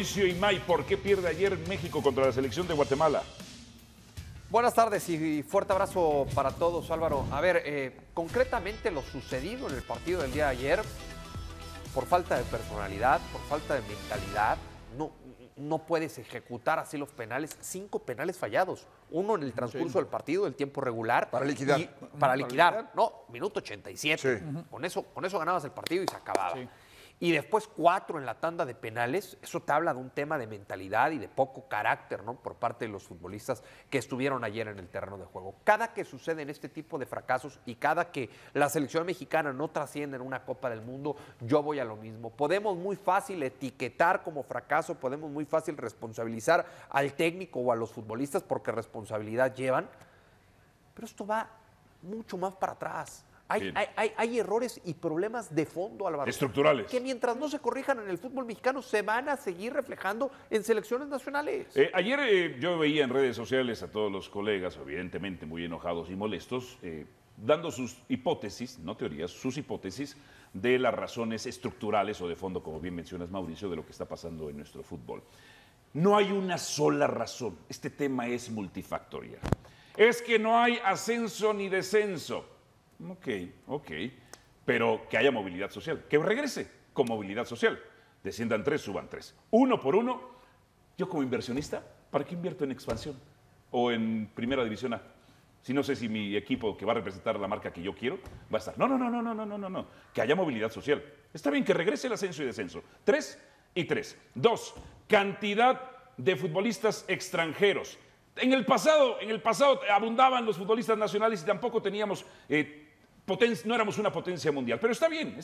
Mauricio Ymay, ¿por qué pierde ayer México contra la selección de Guatemala? Buenas tardes y fuerte abrazo para todos, Álvaro. A ver, concretamente lo sucedido en el partido del día de ayer, por falta de personalidad, por falta de mentalidad, no puedes ejecutar así los penales. 5 penales fallados, uno en el transcurso del partido, del tiempo regular. Para liquidar. No, minuto 87. Sí. Con eso ganabas el partido y se acababa. Sí. Y después 4 en la tanda de penales. Eso te habla de un tema de mentalidad y de poco carácter, ¿no?, por parte de los futbolistas que estuvieron ayer en el terreno de juego. Cada que suceden este tipo de fracasos y cada que la selección mexicana no trasciende en una Copa del Mundo, yo voy a lo mismo. Podemos muy fácil etiquetar como fracaso, podemos muy fácil responsabilizar al técnico o a los futbolistas porque responsabilidad llevan, pero esto va mucho más para atrás. Hay errores y problemas de fondo, Álvaro. Estructurales. Que mientras no se corrijan en el fútbol mexicano, se van a seguir reflejando en selecciones nacionales. Ayer yo veía en redes sociales a todos los colegas, evidentemente muy enojados y molestos, dando sus hipótesis, no teorías, sus hipótesis de las razones estructurales o de fondo, como bien mencionas, Mauricio, de lo que está pasando en nuestro fútbol. No hay una sola razón. Este tema es multifactorial. Es que no hay ascenso ni descenso. Ok, pero que haya movilidad social, que regrese con movilidad social, desciendan 3, suban 3, 1 por 1. Yo como inversionista, ¿para qué invierto en expansión o en primera división A? Si no sé si mi equipo que va a representar la marca que yo quiero va a estar. No, que haya movilidad social. Está bien que regrese el ascenso y descenso, 3 y 3. 2, cantidad de futbolistas extranjeros. En el pasado abundaban los futbolistas nacionales y tampoco teníamos... no éramos una potencia mundial, pero está bien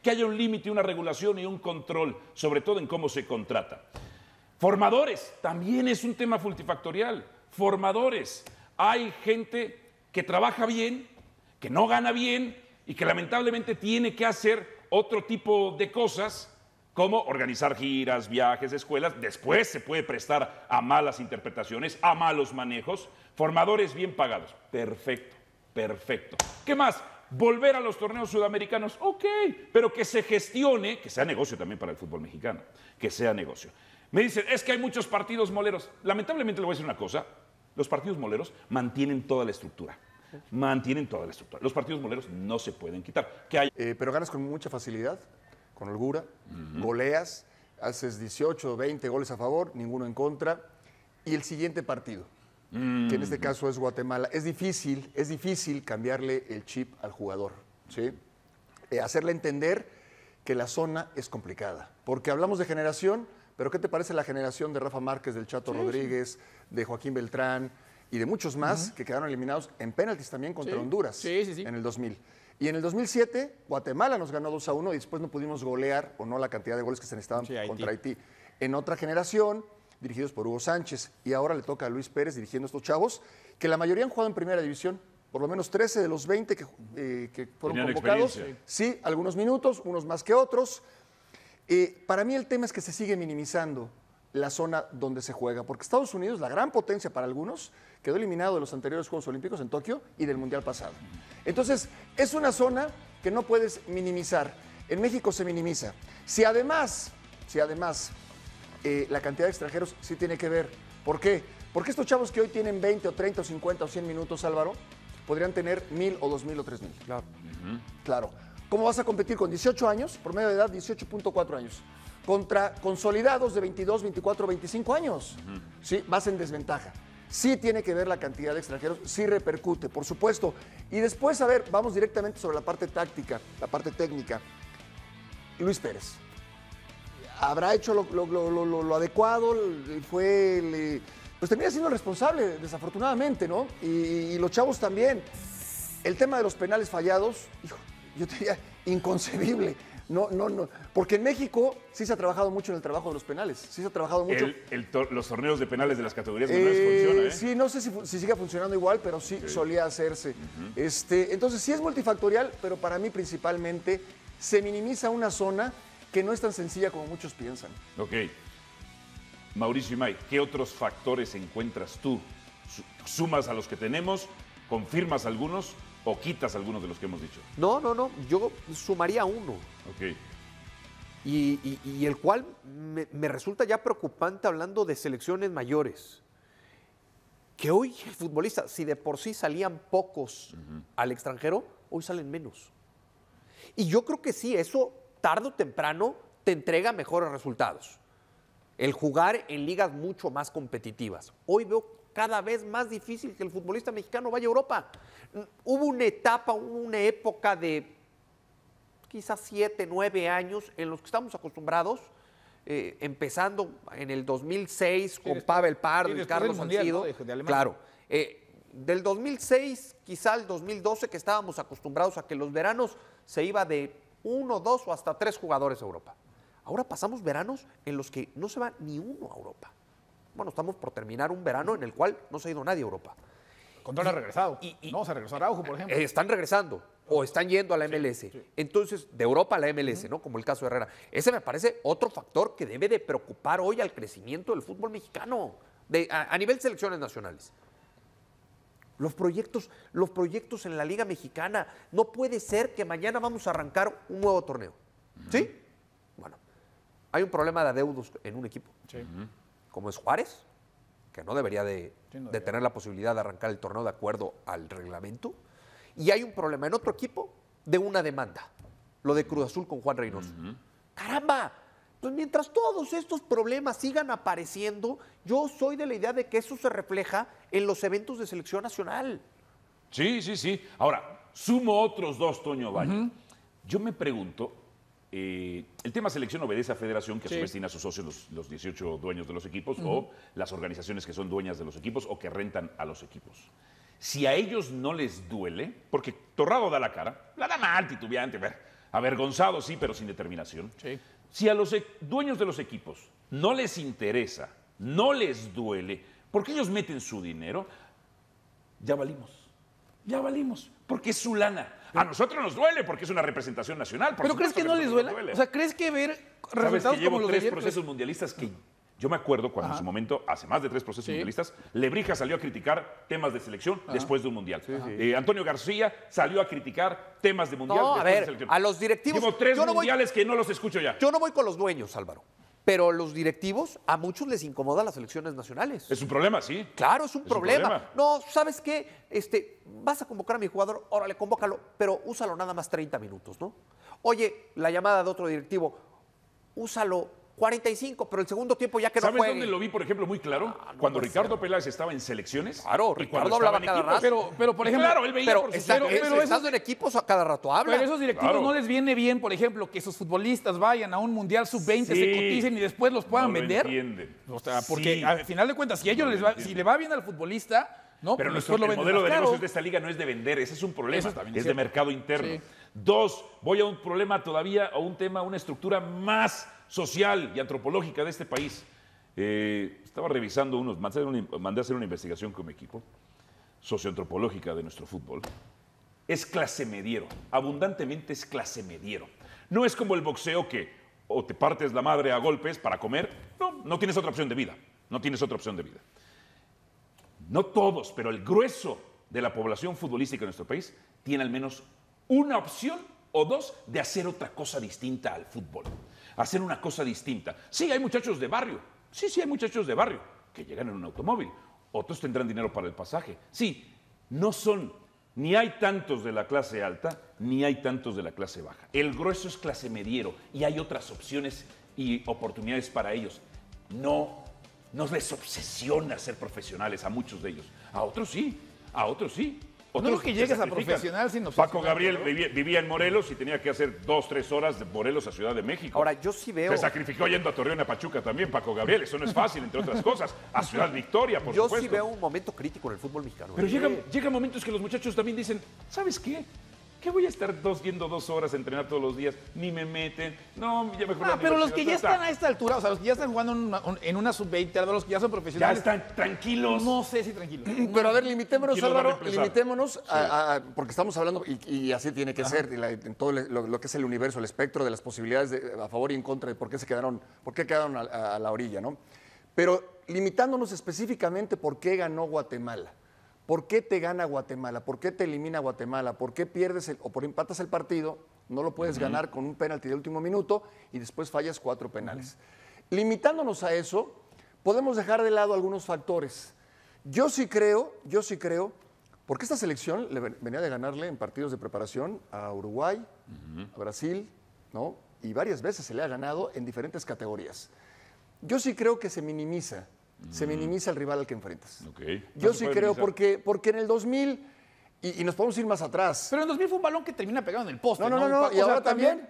que haya un límite, una regulación y un control, sobre todo en cómo se contrata. Formadores, también es un tema multifactorial. Formadores, hay gente que trabaja bien, que no gana bien y que lamentablemente tiene que hacer otro tipo de cosas, como organizar giras, viajes, escuelas. Después se puede prestar a malas interpretaciones, a malos manejos. Formadores bien pagados. Perfecto. ¿Qué más? Volver a los torneos sudamericanos, ok, pero que se gestione, que sea negocio también para el fútbol mexicano, que sea negocio. Me dicen, es que hay muchos partidos moleros. Lamentablemente le voy a decir una cosa, los partidos moleros mantienen toda la estructura. Los partidos moleros no se pueden quitar. Pero ganas con mucha facilidad, con holgura, goleas, haces 18 o 20 goles a favor, ninguno en contra, y el siguiente partido, que en este caso es Guatemala. Es difícil cambiarle el chip al jugador, ¿sí? Hacerle entender que la zona es complicada, porque hablamos de generación, pero ¿qué te parece la generación de Rafa Márquez, del Chato Rodríguez, de Joaquín Beltrán y de muchos más que quedaron eliminados en penaltis también contra Honduras en el 2000? Y en el 2007, Guatemala nos ganó 2-1 y después no pudimos golear o no la cantidad de goles que se necesitaban contra Haití. En otra generación, dirigidos por Hugo Sánchez, y ahora le toca a Luis Pérez dirigiendo a estos chavos, que la mayoría han jugado en primera división, por lo menos 13 de los 20 que fueron convocados. Sí, algunos minutos, unos más que otros. Para mí el tema es que se sigue minimizando la zona donde se juega, porque Estados Unidos, la gran potencia para algunos, quedó eliminado de los anteriores Juegos Olímpicos en Tokio y del Mundial pasado. Entonces, es una zona que no puedes minimizar. En México se minimiza. Si además la cantidad de extranjeros sí tiene que ver. ¿Por qué? Porque estos chavos que hoy tienen 20 o 30 o 50 o 100 minutos, Álvaro, podrían tener 1000 o 2000 o 3000. Claro. Claro. ¿Cómo vas a competir con 18 años? Promedio de edad 18.4 años. Contra consolidados de 22, 24, 25 años. Sí, vas en desventaja. Sí tiene que ver la cantidad de extranjeros, sí repercute, por supuesto. Y después, a ver, vamos directamente sobre la parte táctica, la parte técnica. Luis Pérez, ¿habrá hecho lo adecuado? Pues termina siendo responsable, desafortunadamente, ¿no? Y los chavos también. El tema de los penales fallados, hijo, yo te diría, inconcebible. No, porque en México sí se ha trabajado mucho en el trabajo de los penales, sí se ha trabajado mucho. Los torneos de penales de las categorías menores funcionan, ¿eh? Sí, no sé si sigue funcionando igual, pero sí solía hacerse. Entonces sí es multifactorial, pero para mí principalmente se minimiza una zona que no es tan sencilla como muchos piensan. Ok. Mauricio Ymay, ¿qué otros factores encuentras tú? ¿Sumas a los que tenemos? ¿Confirmas algunos? ¿O quitas algunos de los que hemos dicho? No. Yo sumaría uno. Ok. y el cual me resulta ya preocupante hablando de selecciones mayores. Que hoy futbolistas, si de por sí salían pocos al extranjero, hoy salen menos. Y yo creo que sí, eso tarde o temprano te entrega mejores resultados. El jugar en ligas mucho más competitivas. Hoy veo cada vez más difícil que el futbolista mexicano vaya a Europa. Hubo una etapa, una época de quizás 7, 9 años en los que estamos acostumbrados, empezando en el 2006 con Pavel Pardo y Carlos Salcido. ¿No? Claro. Del 2006 quizá al 2012, que estábamos acostumbrados a que los veranos se iba de 1, 2 o hasta 3 jugadores a Europa. Ahora pasamos veranos en los que no se va ni uno a Europa. Bueno, estamos por terminar un verano en el cual no se ha ido nadie a Europa. Control ha regresado. No, se regresó a Araujo, por ejemplo. Están regresando o están yendo a la MLS. Sí, sí. Entonces, de Europa a la MLS, ¿no? Como el caso de Herrera. Ese me parece otro factor que debe de preocupar hoy al crecimiento del fútbol mexicano a nivel de selecciones nacionales. Los proyectos en la Liga Mexicana. No puede ser que mañana vamos a arrancar un nuevo torneo. ¿Sí? Bueno, hay un problema de adeudos en un equipo. Sí. Como es Juárez, que no debería de tener la posibilidad de arrancar el torneo de acuerdo al reglamento. Y hay un problema en otro equipo de una demanda, lo de Cruz Azul con Juan Reynoso. ¡Caramba! Pues mientras todos estos problemas sigan apareciendo, yo soy de la idea de que eso se refleja en los eventos de selección nacional. Sí, sí, sí. Ahora, sumo otros dos, Toño Valle. Yo me pregunto, el tema selección obedece a Federación, que a su vez tiene a sus socios los 18 dueños de los equipos o las organizaciones que son dueñas de los equipos o que rentan a los equipos. Si a ellos no les duele, porque Torrado da la cara, la da mal, titubeante, avergonzado, sí, pero sin determinación. Sí. Si a los dueños de los equipos no les interesa, no les duele, porque ellos meten su dinero, ya valimos. Ya valimos, porque es su lana. A nosotros nos duele porque es una representación nacional. ¿Pero crees que no les duele? O sea, ¿crees que ver resultados como los de ayer? Sabes que llevo 3 procesos mundialistas que yo me acuerdo cuando en su momento, hace más de 3 procesos mundialistas, Lebrija salió a criticar temas de selección después de un mundial. Sí, sí. Antonio García salió a criticar temas de mundial. No, a ver, de a los directivos... Llevo 3 mundiales que no los escucho ya. Yo no voy con los dueños, Álvaro. Pero los directivos, a muchos les incomodan las selecciones nacionales. Es un problema, sí. Claro, es un problema. No, ¿sabes qué? Vas a convocar a mi jugador, órale, convócalo, pero úsalo nada más 30 minutos, ¿no? Oye, la llamada de otro directivo, úsalo 45, pero el segundo tiempo ya que no juegue. ¿Sabes dónde lo vi, por ejemplo, muy claro? Cuando Ricardo Peláez estaba en selecciones. Claro, Ricardo hablaba cada rato. Pero por ejemplo, claro, él veía por su cero. Pero estando en equipos a cada rato habla. Pero esos directivos no les viene bien, por ejemplo, que sus futbolistas vayan a un Mundial Sub-20, se coticen y después los puedan vender. No lo entienden. O sea, porque al final de cuentas, si si le va bien al futbolista... No, pero nuestro modelo de negocios de esta liga no es de vender, ese es un problema, es de mercado interno. Sí. 2, voy a un problema todavía, a un tema, a una estructura más social y antropológica de este país. Estaba revisando mandé a hacer una investigación con mi equipo, socioantropológica de nuestro fútbol. Es clase mediero, abundantemente es clase mediero. No es como el boxeo que o te partes la madre a golpes para comer, no tienes otra opción de vida, no tienes otra opción de vida. No todos, pero el grueso de la población futbolística de nuestro país tiene al menos una opción o 2 de hacer otra cosa distinta al fútbol. Hacer una cosa distinta. Sí, hay muchachos de barrio. Sí, sí, hay muchachos de barrio que llegan en un automóvil. Otros tendrán dinero para el pasaje. Sí, no son, ni hay tantos de la clase alta, ni hay tantos de la clase baja. El grueso es clase mediero y hay otras opciones y oportunidades para ellos. No les obsesiona ser profesionales a muchos de ellos. A otros sí, a otros sí. Otros no es que llegues a profesional sin obsesionar. Paco Gabriel vivía en Morelos y tenía que hacer 2, 3 horas de Morelos a Ciudad de México. Ahora, yo sí veo... Se sacrificó yendo a Torreón, a Pachuca también, Paco Gabriel. Eso no es fácil, entre otras cosas. A Ciudad Victoria, por supuesto. Yo sí veo un momento crítico en el fútbol mexicano. Pero llegan momentos que los muchachos también dicen, ¿sabes qué? ¿Qué voy a estar yendo 2 horas a entrenar todos los días? Ni me meten. No, ya mejor. Pero los que ya están a esta altura, o sea, los que ya están jugando en una sub-20, los que ya son profesionales. Ya están tranquilos. No sé si tranquilos. Pero a ver, limitémonos, Álvaro, porque estamos hablando, y así tiene que ser, en todo lo que es el universo, el espectro de las posibilidades a favor y en contra de por qué quedaron a la orilla, ¿no? Pero limitándonos específicamente por qué ganó Guatemala. ¿Por qué te gana Guatemala? ¿Por qué te elimina Guatemala? ¿Por qué pierdes o empatas el partido No lo puedes ganar con un penalti de último minuto y después fallas 4 penales. Limitándonos a eso, podemos dejar de lado algunos factores. Yo sí creo, porque esta selección le venía de ganarle en partidos de preparación a Uruguay, a Brasil, ¿no? Y varias veces se le ha ganado en diferentes categorías. Yo sí creo que se minimiza el rival al que enfrentas. Okay. Yo sí creo porque en el 2000... Y nos podemos ir más atrás. Pero en 2000 fue un balón que termina pegado en el poste. No. Y ahora también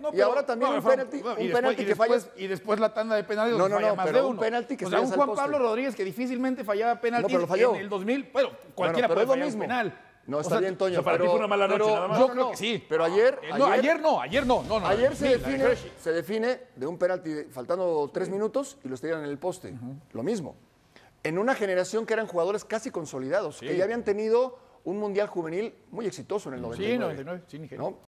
un penalti que fallas. Y después la tanda de penales un penalti que fallas al poste. Un Juan Pablo Rodríguez que difícilmente fallaba penalti en el 2000. Bueno, cualquiera puede fallar un penal. No, está bien, Toño. Para ti fue una mala noche, nada más. Yo creo que sí. Pero ayer... Ayer no. Ayer se define de un penalti faltando 3 minutos y los tiran en el poste. Lo mismo. En una generación que eran jugadores casi consolidados, que ya habían tenido un mundial juvenil muy exitoso en el 99. Sí, 99, sí, Nigeria. ¿No?